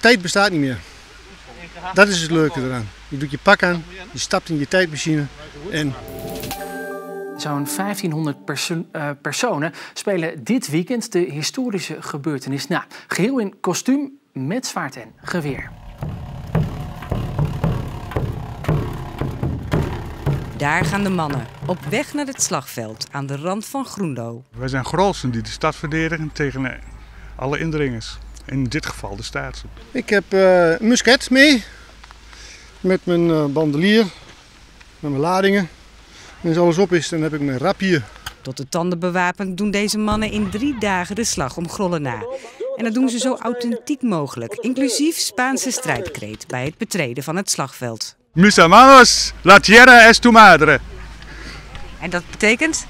tijd bestaat niet meer. Dat is het leuke eraan. Je doet je pak aan, je stapt in je tijdmachine en... Zo'n 1500 personen spelen dit weekend de historische gebeurtenis na. Geheel in kostuum, met zwaard en geweer. Daar gaan de mannen, op weg naar het slagveld aan de rand van Groenlo. Wij zijn Grolsen die de stad verdedigen tegen alle indringers. In dit geval de staatsen. Ik heb een musket mee. Met mijn bandelier. Met mijn ladingen. En als alles op is, dan heb ik mijn rapier. Tot de tanden bewapend doen deze mannen in 3 dagen de slag om Grolle na. En dat doen ze zo authentiek mogelijk. Inclusief Spaanse strijdkreet bij het betreden van het slagveld. Mis amados, la tierra es tu madre. En dat betekent?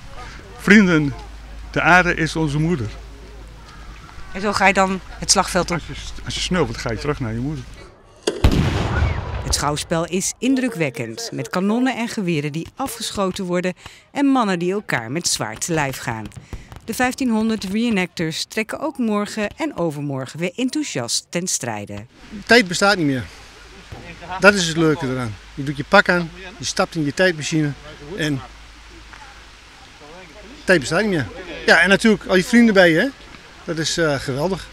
Vrienden, de aarde is onze moeder. En zo ga je dan het slagveld op? Als je sneuvelt, ga je terug naar je moeder. Het schouwspel is indrukwekkend, met kanonnen en geweren die afgeschoten worden en mannen die elkaar met zwaard te lijf gaan. De 1500 reenactors trekken ook morgen en overmorgen weer enthousiast ten strijde. Tijd bestaat niet meer. Dat is het leuke eraan. Je doet je pak aan, je stapt in je tijdmachine en tijd bestaat niet meer. Ja, en natuurlijk al je vrienden bij je, hè? Dat is geweldig.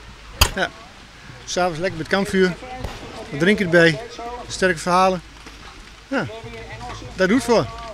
Ja. S'avonds lekker met kampvuur, wat drinken erbij, sterke verhalen. Ja, daar doet het voor.